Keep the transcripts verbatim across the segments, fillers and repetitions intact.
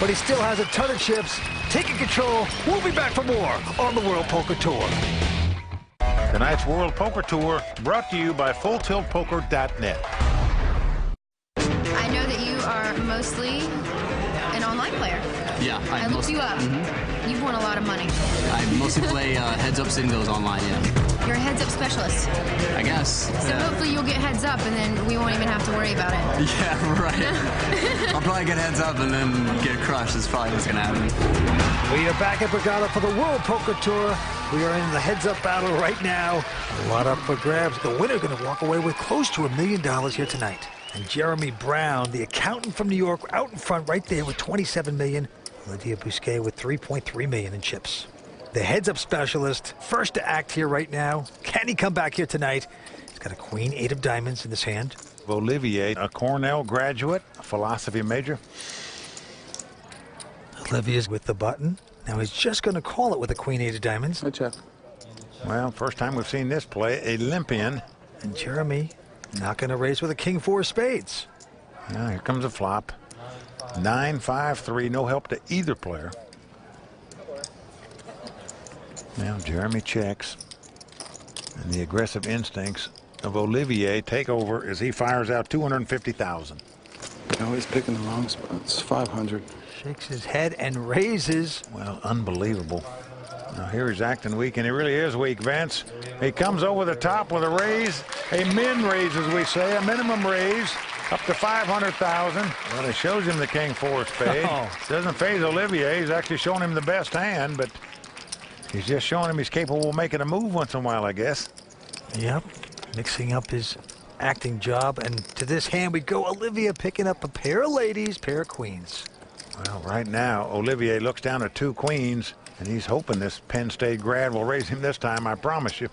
but he still has a ton of chips. Taking control. We'll be back for more on the World Poker Tour. Tonight's World Poker Tour brought to you by Full Tilt Poker dot net. I know that you are mostly an online player. Yeah. I, I looked most, you up. Mm-hmm. You've won a lot of money. I mostly play uh, heads-up singles online, yeah. You're a heads-up specialist. I guess. So yeah. Hopefully you'll get heads-up, and then we won't even have to worry about it. Yeah, right. I'll probably get heads-up and then get crushed. That's probably what's going to happen. We are back at Borgata for the World Poker Tour. We are in the heads-up battle right now. A lot up for grabs. The winner is going to walk away with close to a million dollars here tonight. And Jeremy Brown, the accountant from New York, out in front right there with twenty-seven million. Lydia Bousquet with three point three million in chips. The heads-up specialist, first to act here right now. Can he come back here tonight? He's got a queen, eight of diamonds in his hand. Olivier, a Cornell graduate, a philosophy major. Olivier's with the button. Now he's just going to call it with a queen, eight of diamonds. I check. Well, first time we've seen this play, a limpian. And Jeremy not going to raise with a king, four of spades. Now here comes a flop. nine five three, no help to either player. Now Jeremy checks, and the aggressive instincts of Olivier take over as he fires out two hundred fifty thousand. Always picking the wrong spots. five hundred. Shakes his head and raises. Well, unbelievable. Now here he's acting weak, and he really is weak, Vince. He comes over the top with a raise, a min raise, as we say, a minimum raise. Up to five hundred thousand. Well, it shows him the king four spade. Oh. Doesn't phase Olivier. He's actually showing him the best hand, but he's just showing him he's capable of making a move once in a while, I guess. Yep, mixing up his acting job. And to this hand we go. Olivia picking up a pair of ladies, pair of queens. Well, right now, Olivier looks down at two queens, and he's hoping this Penn State grad will raise him this time, I promise you.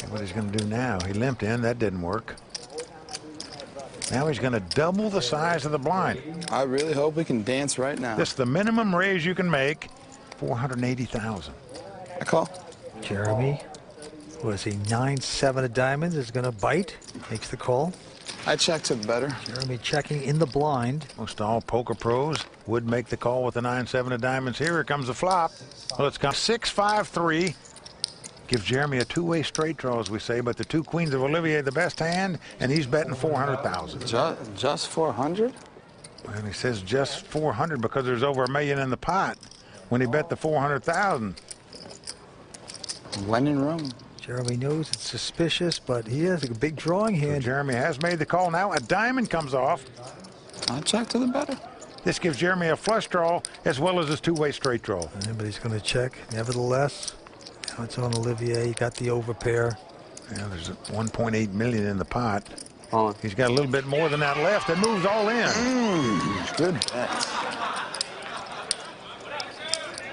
See what he's going to do now. He limped in. That didn't work. Now he's going to double the size of the blind. I really hope we can dance right now. This is the minimum raise you can make, four hundred eighty thousand. I call. Jeremy, was he nine seven of diamonds, is going to bite, makes the call. I checked it better. Jeremy checking in the blind. Most all poker pros would make the call with the nine seven of diamonds. Here comes the flop. Well, it's come six five three. Gives Jeremy a two-way straight draw, as we say, but the two queens of Olivier, the best hand, and he's betting four hundred thousand. Just, just four hundred? Well, he says just four hundred because there's over a million in the pot when he bet the four hundred thousand. When in room. Jeremy knows it's suspicious, but he has a big drawing hand. So Jeremy has made the call now. A diamond comes off. I'll check to the better. This gives Jeremy a flush draw as well as his two-way straight draw. Anybody's going to check, nevertheless. Now it's on Olivier. He got the overpair. Yeah, there's one point eight million in the pot. Oh. He's got a little bit more than that left. It moves all in. Mm, good bet.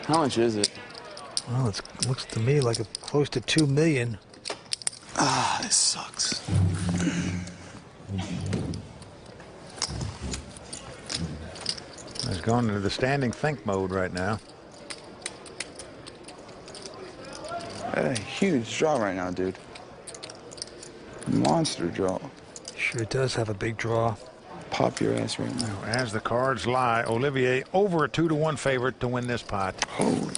How much is it? Well, it looks to me like a, close to two million. Ah, this sucks. He's going into the standing think mode right now. A huge draw right now, dude. Monster draw. Sure does have a big draw. Pop your ass right now. As the cards lie, Olivier over a two to one favorite to win this pot. Holy.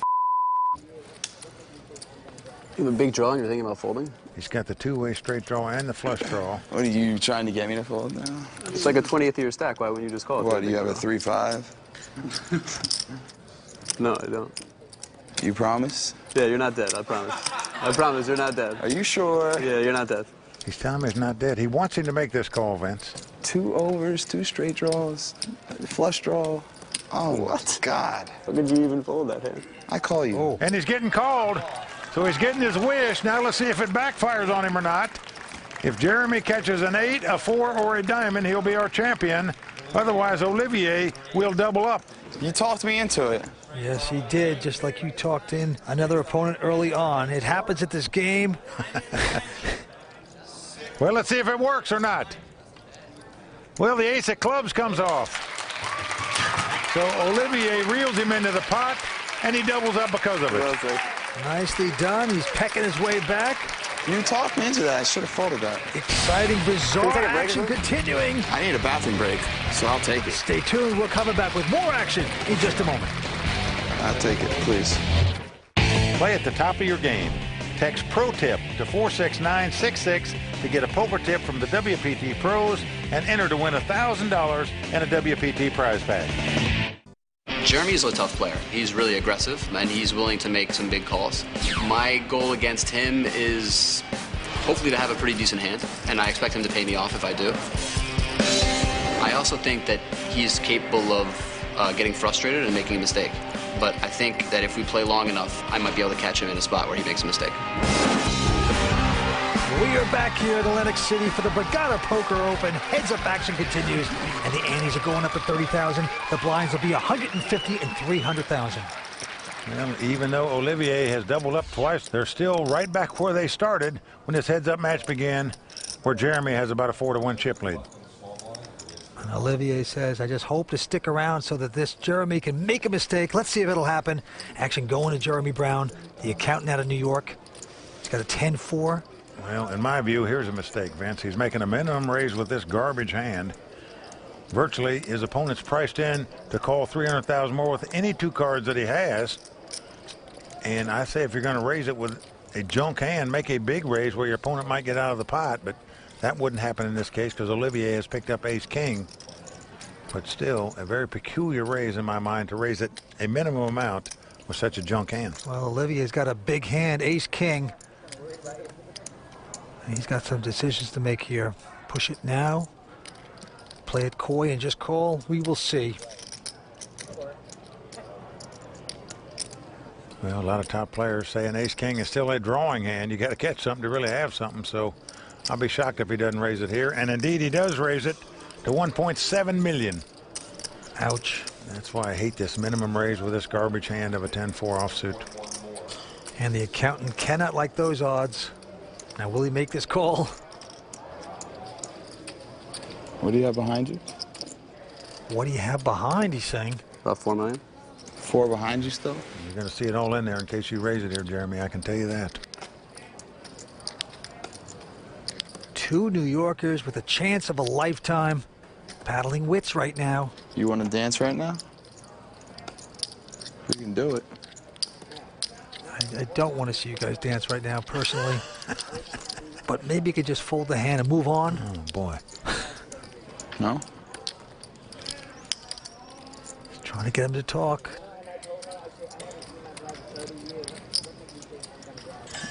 You have a big draw and you're thinking about folding? He's got the two-way straight draw and the flush draw. What are you trying to get me to fold now? It's like a twentieth of your stack. Why wouldn't you just call it? What, do you have draw? A three five? No, I don't. You promise? Yeah, you're not dead, I promise. I promise, you're not dead. Are you sure? Yeah, you're not dead. He's telling me he's not dead. He wants him to make this call, Vince. Two overs, two straight draws, flush draw. Oh, what? God. How could you even fold that hand? I call you. Oh. And he's getting called, so he's getting his wish. Now let's see if it backfires on him or not. If Jeremy catches an eight, a four, or a diamond, he'll be our champion. Otherwise, Olivier will double up. You talked me into it. Yes, he did, just like you talked in another opponent early on. It happens at this game. Well, let's see if it works or not. Well, the ace of clubs comes off. So Olivier reels him into the pot, and he doubles up because of it. Nicely done. He's pecking his way back. You talked me into that. I should have thought of that. Exciting, bizarre action continuing. I need a bathroom break, so I'll take it. Stay tuned. We're coming back with more action in just a moment. I'll take it, please. Play at the top of your game. Text Pro Tip to four six nine six six to get a poker tip from the W P T Pros and enter to win one thousand dollars and a W P T prize pack. Jeremy's a tough player. He's really aggressive, and he's willing to make some big calls. My goal against him is hopefully to have a pretty decent hand, and I expect him to pay me off if I do. I also think that he's capable of uh, getting frustrated and making a mistake, but I think that if we play long enough, I might be able to catch him in a spot where he makes a mistake. We are back here at Atlantic City for the Borgata Poker Open. Heads-up action continues, and the antes are going up to thirty thousand. The blinds will be one hundred fifty and three hundred thousand. Well, even though Olivier has doubled up twice, they're still right back where they started when this heads-up match began, where Jeremy has about a four to one chip lead. And Olivier says, I just hope to stick around so that this Jeremy can make a mistake. Let's see if it'll happen. Action going to Jeremy Brown, the accountant out of New York. He's got a ten four. Well, in my view, here's a mistake, Vince. He's making a minimum raise with this garbage hand. Virtually, his opponent's priced in to call three hundred thousand more with any two cards that he has. And I say if you're going to raise it with a junk hand, make a big raise where your opponent might get out of the pot, but that wouldn't happen in this case because Olivier has picked up ace-king. But still, a very peculiar raise in my mind to raise it a minimum amount with such a junk hand. Well, Olivier's got a big hand, ace-king. He's got some decisions to make here. Push it now, play it coy, and just call. We will see. Well, a lot of top players say an ace-king is still a drawing hand. You got to catch something to really have something, so I'll be shocked if he doesn't raise it here. And indeed, he does raise it to one point seven million. Ouch. That's why I hate this minimum raise with this garbage hand of a ten four offsuit. And the accountant cannot like those odds. Now, will he make this call? What do you have behind you? What do you have behind, he's saying? About four million. Four behind you still? You're going to see it all in there in case you raise it here, Jeremy. I can tell you that. Two New Yorkers with a chance of a lifetime. Paddling wits right now. You want to dance right now? We can do it. I don't want to see you guys dance right now, personally. But maybe you could just fold the hand and move on. Oh, boy. No? Just trying to get him to talk.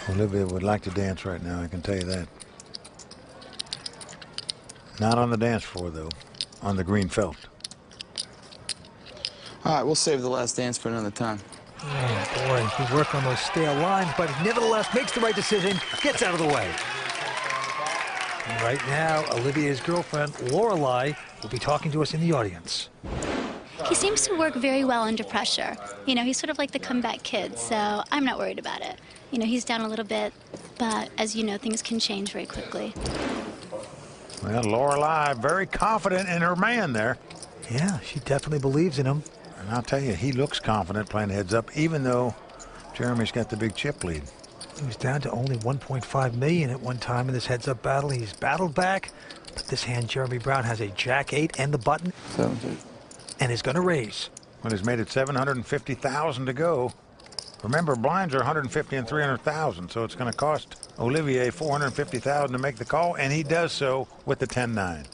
Olivia would like to dance right now, I can tell you that. Not on the dance floor, though. On the green felt. All right, we'll save the last dance for another time. Oh, boy, he's working on those stale lines, but nevertheless makes the right decision, gets out of the way. And right now, Olivia's girlfriend, Lorelei, will be talking to us in the audience. He seems to work very well under pressure. You know, he's sort of like the comeback kid, so I'm not worried about it. You know, he's down a little bit, but as you know, things can change very quickly. Well, Lorelei, very confident in her man there. Yeah, she definitely believes in him. And I'll tell you, he looks confident playing heads up, even though Jeremy's got the big chip lead. He was down to only one point five million at one time in this heads up battle. He's battled back, but this hand, Jeremy Brown has a jack eight and the button, seventeen. And is going to raise. Well, he's made it seven hundred fifty thousand to go. Remember, blinds are one hundred fifty and three hundred thousand, so it's going to cost Olivier four hundred fifty thousand to make the call, and he does so with the ten nine.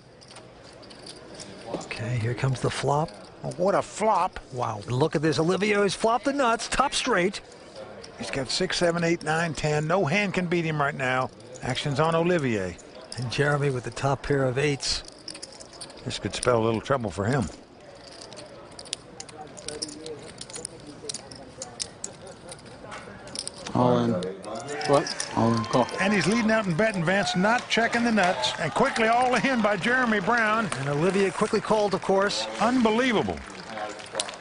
Okay, here comes the flop. What a flop. Wow. Look at this. Olivier has flopped the nuts. Top straight. He's got six, seven, eight, nine, ten. No hand can beat him right now. Action's on Olivier. And Jeremy with the top pair of eights. This could spell a little trouble for him. All in. What? All in. Call. And he's leading out in betting, Vance, not checking the nuts. And quickly all in by Jeremy Brown. And Olivia quickly called, of course. Unbelievable.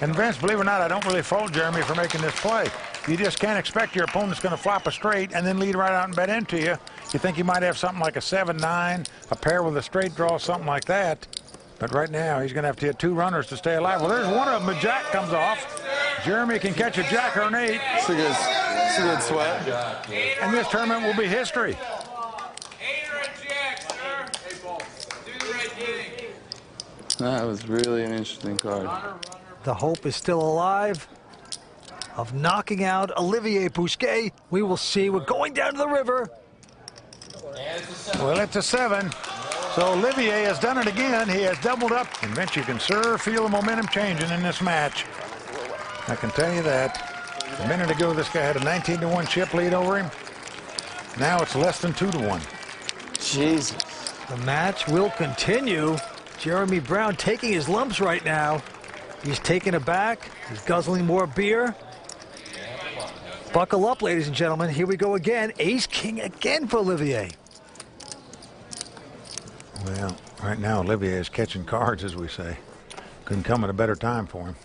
And Vance, believe it or not, I don't really fault Jeremy for making this play. You just can't expect your opponent's going to flop a straight and then lead right out and bet into you. You think you might have something like a seven nine, a pair with a straight draw, something like that. But right now, he's going to have to hit two runners to stay alive. Well, there's one of them. A jack comes off. Jeremy can catch a jack or an eight. She goes. She did sweat. And this tournament will be history. That was really an interesting card. The hope is still alive of knocking out Olivier Busquet. We will see. We're going down to the river. Well, it's a seven. So Olivier has done it again. He has doubled up. And Vince, you can sure feel the momentum changing in this match. I can tell you that. A minute ago, this guy had a nineteen to one chip lead over him. Now it's less than two to one. Jesus. The match will continue. Jeremy Brown taking his lumps right now. He's taking it back. He's guzzling more beer. Buckle up, ladies and gentlemen. Here we go again. Ace King again for Olivier. Well, right now, Olivier is catching cards, as we say. Couldn't come at a better time for him.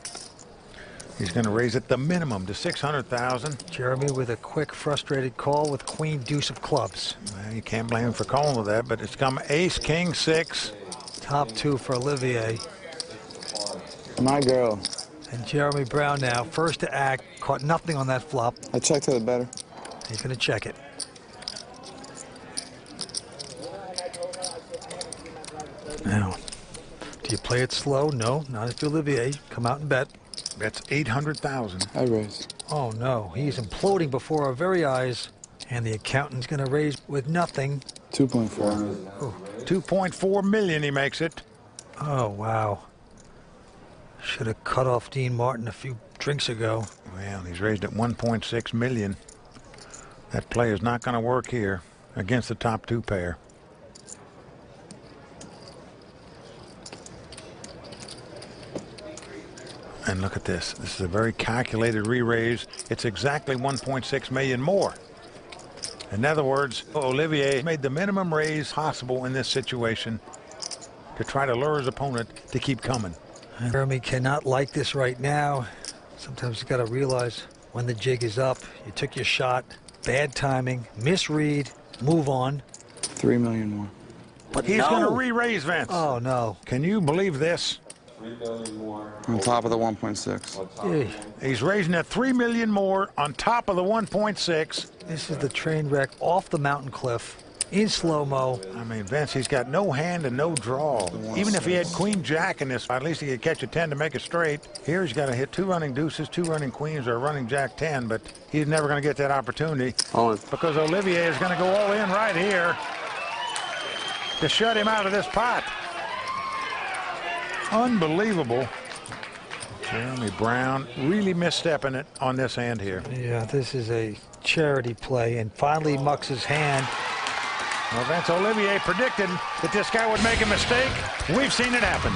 He's going to raise it the minimum to six hundred thousand dollars. Jeremy with a quick, frustrated call with queen deuce of clubs. Well, you can't blame him for calling with that, but it's come ace, king, six. Top two for Olivier. My girl. And Jeremy Brown now, first to act, caught nothing on that flop. I checked to the better. He's going to check it. Now, do you play it slow? No, not if you're Olivier. Come out and bet. That's eight hundred thousand. I raise. Oh, no. He's imploding before our very eyes. And the accountant's going to raise with nothing. two point four. Oh. two point four million he makes it. Oh, wow. Should have cut off Dean Martin a few drinks ago. Well, he's raised at one point six million. That play is not going to work here against the top two pair. And look at this. This is a very calculated re-raise. It's exactly one point six million more. In other words, Olivier made the minimum raise possible in this situation to try to lure his opponent to keep coming. Jeremy cannot like this right now. Sometimes you got to realize when the jig is up. You took your shot, bad timing, misread, move on. Three million more. But he's no. going to re-raise, Vince. Oh, no. Can you believe this? three million more. On top of the one point six. He's raising at three million more on top of the one point six. This is the train wreck off the mountain cliff in slow-mo. I mean, Vince, he's got no hand and no draw. Even if he had queen jack in this, at least he could catch a ten to make it straight. Here he's got to hit two running deuces, two running queens, or a running jack ten, but he's never going to get that opportunity because Olivier is going to go all in right here to shut him out of this pot. Unbelievable. Jeremy Brown really misstepping it on this hand here. Yeah, this is a charity play, and finally mucks his hand. Well, Vince, Olivier predicted that this guy would make a mistake. We've seen it happen.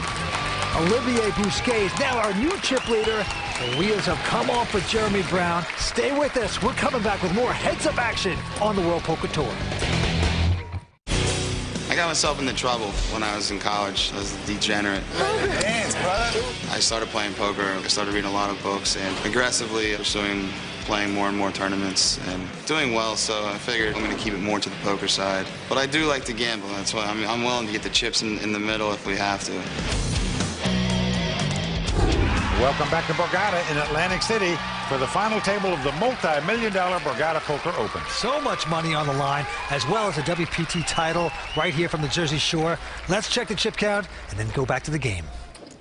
Olivier Busquet is now our new chip leader. The wheels have come off for Jeremy Brown. Stay with us. We're coming back with more heads-up action on the World Poker Tour. I got myself into trouble when I was in college. I was a degenerate. Dance, brother. I started playing poker. I started reading a lot of books and aggressively pursuing playing more and more tournaments and doing well, so I figured I'm going to keep it more to the poker side. But I do like to gamble. That's why I'm, I'm willing to get the chips in, in the middle if we have to. Welcome back to Borgata in Atlantic City for the final table of the multi-million dollar Borgata Poker Open. So much money on the line, as well as a W P T title right here from the Jersey Shore. Let's check the chip count and then go back to the game.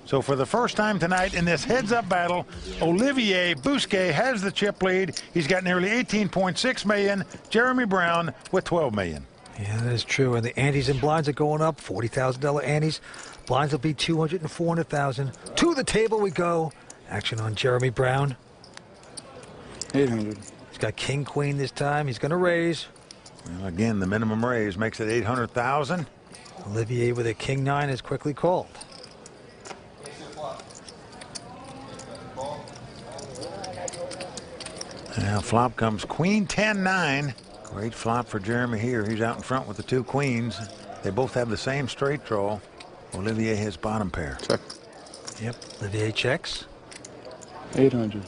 So for the first time tonight in this heads-up battle, Olivier Busquet has the chip lead. He's got nearly eighteen point six million. Jeremy Brown with twelve million. Yeah, that is true. And the antes and blinds are going up. forty thousand dollar antes. Blinds will be two hundred thousand dollars and four hundred thousand dollars. To the table we go. Action on Jeremy Brown. eight hundred. He's got king, queen this time. He's going to raise. Well, again, the minimum raise makes it eight hundred thousand dollars. Olivier with a king nine is quickly called. Now flop comes queen ten nine. Great flop for Jeremy here. He's out in front with the two queens. They both have the same straight draw. Olivier has bottom pair. Check. Yep, Olivier checks. eight hundred.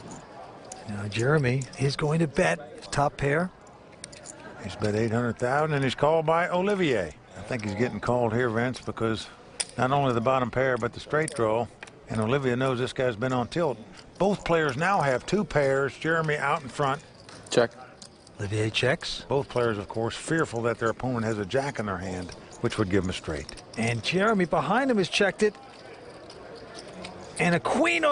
Now Jeremy is going to bet his top pair. He's bet eight hundred thousand and he's called by Olivier. I think he's getting called here, Vince, because not only the bottom pair, but the straight draw. And Olivier knows this guy's been on tilt. Both players now have two pairs. Jeremy out in front. Check. Olivier checks. Both players, of course, fearful that their opponent has a jack in their hand, which would give him a straight. And Jeremy behind him has checked it. And a queen